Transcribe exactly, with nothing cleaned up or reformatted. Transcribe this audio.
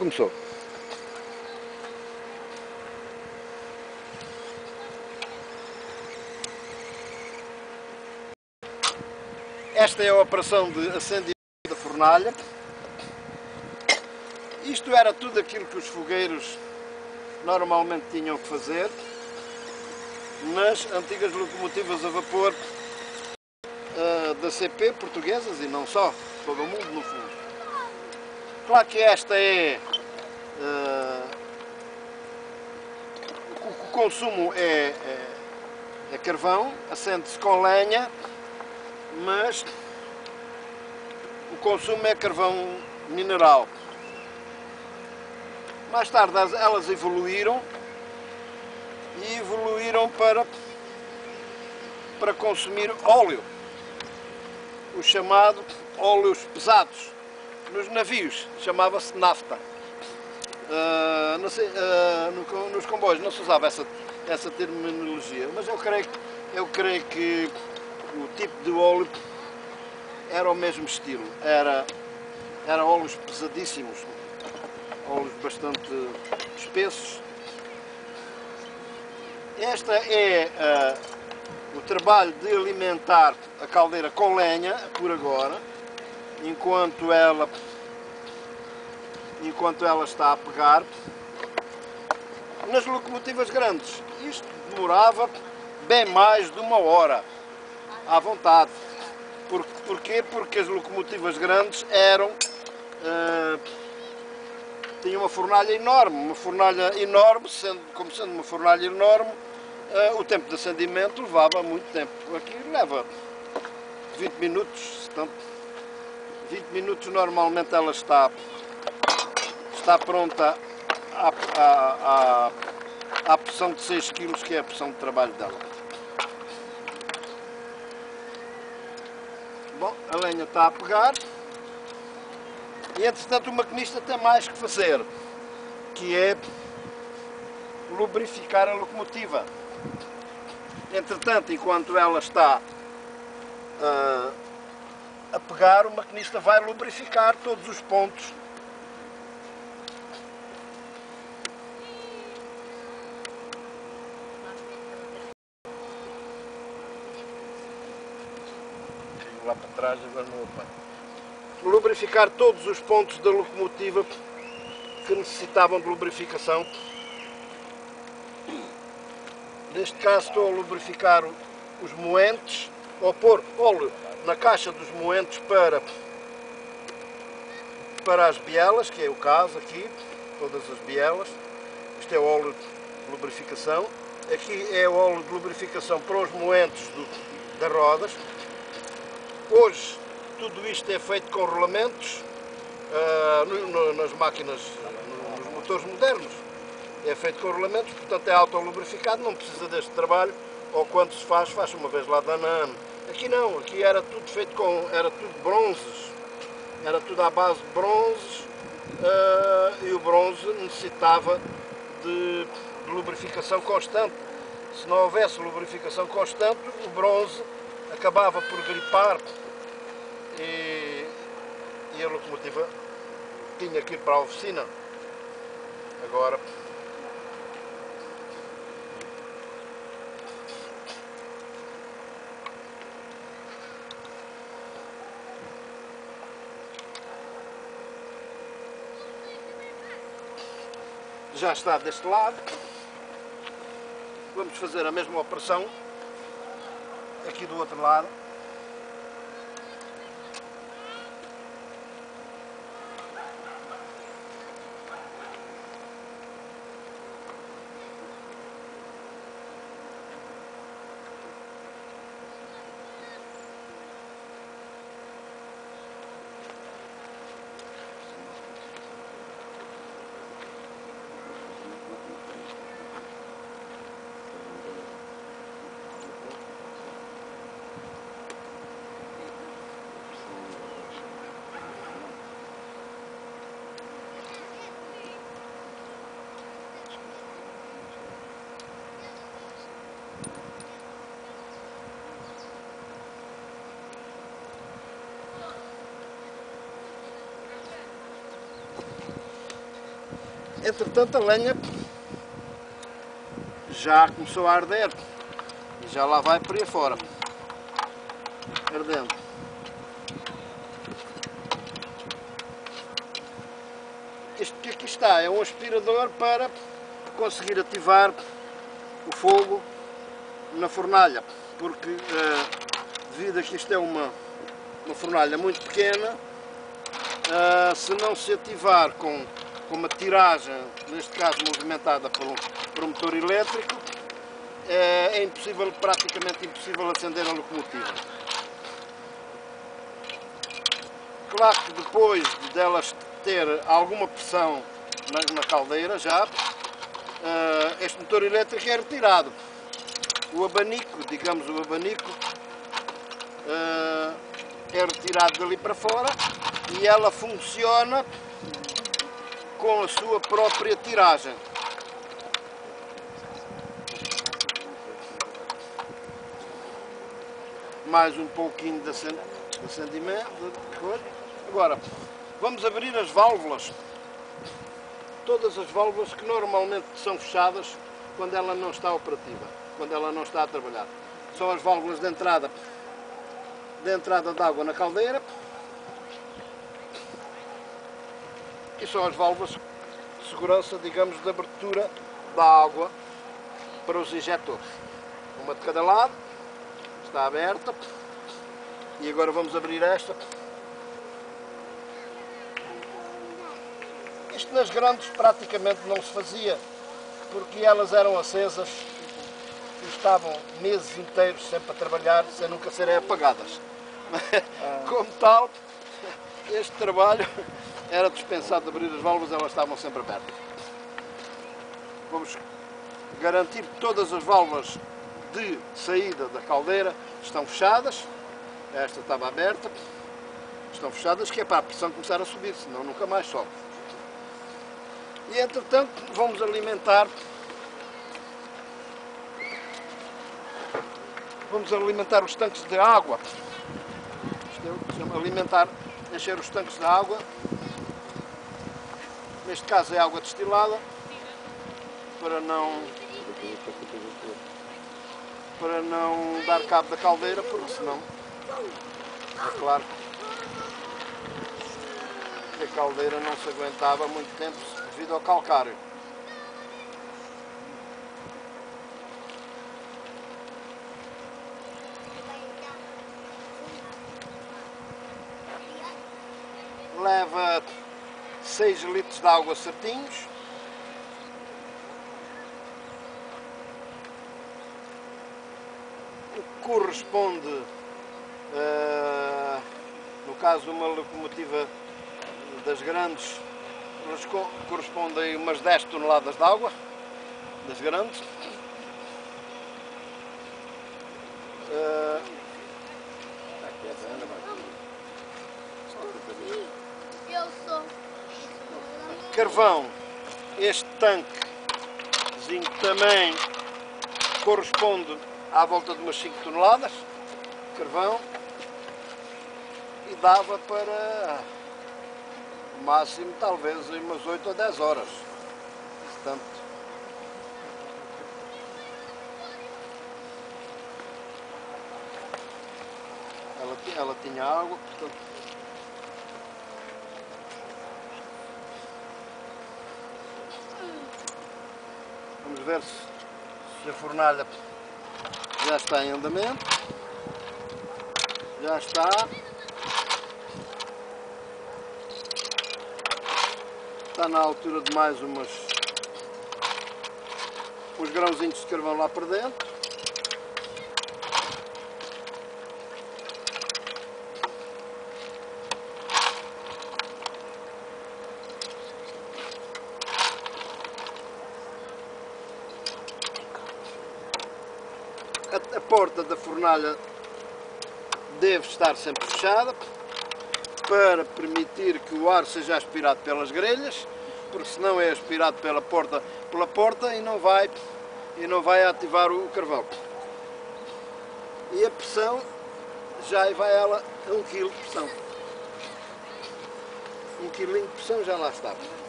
Começou. Esta é a operação de acendimento da fornalha. Isto era tudo aquilo que os fogueiros normalmente tinham que fazer nas antigas locomotivas a vapor uh, da C P, portuguesas e não só, todo o mundo no fundo. Claro que esta é... Uh, o consumo é, é, é carvão, acende-se com lenha, mas o consumo é carvão mineral. Mais tarde elas evoluíram e evoluíram para, para consumir óleo, o chamado óleos pesados. Nos navios chamava-se nafta, uh, não sei, uh, no, nos comboios não se usava essa, essa terminologia, mas eu creio, eu creio que o tipo de óleo era o mesmo estilo, era, era óleos pesadíssimos, óleos bastante espessos. Este é uh, o trabalho de alimentar a caldeira com lenha, por agora, enquanto ela, enquanto ela está a pegar. Nas locomotivas grandes, isto demorava bem mais de uma hora. À vontade. Por, porquê? Porque as locomotivas grandes eram... Uh, tinham uma fornalha enorme, uma fornalha enorme, sendo, como sendo uma fornalha enorme, uh, o tempo de acendimento levava muito tempo. Aqui leva vinte minutos, portanto, vinte minutos normalmente ela está, está pronta à, à, à, à pressão de seis quilos, que é a pressão de trabalho dela. Bom, a lenha está a pegar e, entretanto, o maquinista tem mais que fazer, que é lubrificar a locomotiva. Entretanto, enquanto ela está uh, a pegar, o maquinista vai lubrificar todos os pontos. Lá para trás, agora não apanho. Lubrificar todos os pontos da locomotiva que necessitavam de lubrificação. Neste caso estou a lubrificar os moentes, ou pôr óleo na caixa dos moentes para, para as bielas, que é o caso aqui, todas as bielas. Isto é o óleo de lubrificação. Aqui é o óleo de lubrificação para os moentes do, das rodas. Hoje, tudo isto é feito com rolamentos, uh, no, no, nas máquinas, no, nos motores modernos, é feito com rolamentos, portanto é autolubrificado, não precisa deste trabalho, ou quando se faz, faz uma vez lá da nano. Aqui não, aqui era tudo feito com, era tudo bronzes, era tudo à base de bronzes, uh, e o bronze necessitava de, de lubrificação constante. Se não houvesse lubrificação constante, o bronze acabava por gripar e, e a locomotiva tinha que ir para a oficina. Agora, já está deste lado, vamos fazer a mesma operação aqui do outro lado. Entretanto a lenha já começou a arder e já lá vai por aí fora, ardendo. Isto que aqui está é um aspirador para conseguir ativar o fogo na fornalha, porque uh, devido a que isto é uma, uma fornalha muito pequena, uh, se não se ativar com, com uma tiragem, neste caso movimentada por um, por um motor elétrico, uh, é impossível, praticamente impossível acender a locomotiva. Claro que depois delas ter alguma pressão na, na caldeira já, uh, este motor elétrico é retirado. O abanico, digamos o abanico, uh, é retirado dali para fora e ela funciona com a sua própria tiragem. Mais um pouquinho de acendimento. Agora, vamos abrir as válvulas. Todas as válvulas que normalmente são fechadas quando ela não está operativa, quando ela não está a trabalhar. São as válvulas de entrada de entrada de água na caldeira e são as válvulas de segurança, digamos, de abertura da água para os injetores. Uma de cada lado, está aberta, e agora vamos abrir esta. Isto nas grandes praticamente não se fazia, porque elas eram acesas, estavam meses inteiros sempre a trabalhar, sem nunca serem apagadas. Ah. Como tal, este trabalho era dispensado de abrir as válvulas, elas estavam sempre abertas. Vamos garantir que todas as válvulas de saída da caldeira estão fechadas. Esta estava aberta, estão fechadas, que é para a pressão começar a subir, senão nunca mais sobe. E entretanto vamos alimentar Vamos alimentar os tanques de água. Alimentar, encher os tanques de água. Neste caso é água destilada, para não, para não dar cabo da caldeira, porque senão, é claro que a caldeira não se aguentava muito tempo devido ao calcário. Leva seis litros de água certinhos. O que corresponde, uh, no caso de uma locomotiva das grandes, correspondem umas dez toneladas de água, das grandes. Uh, Carvão, este tanquezinho também corresponde à volta de umas cinco toneladas de carvão e dava para o máximo talvez umas oito ou dez horas. Portanto, ela, ela tinha água, portanto, vamos ver se, se a fornalha já está em andamento. Já está. Está na altura de mais umas, uns grãozinhos de carvão lá para dentro. A porta da fornalha deve estar sempre fechada para permitir que o ar seja aspirado pelas grelhas, porque senão é aspirado pela porta, pela porta e, não vai, e não vai ativar o carvão. E a pressão, já vai ela a um quilo de pressão. Um quilinho de pressão já lá está.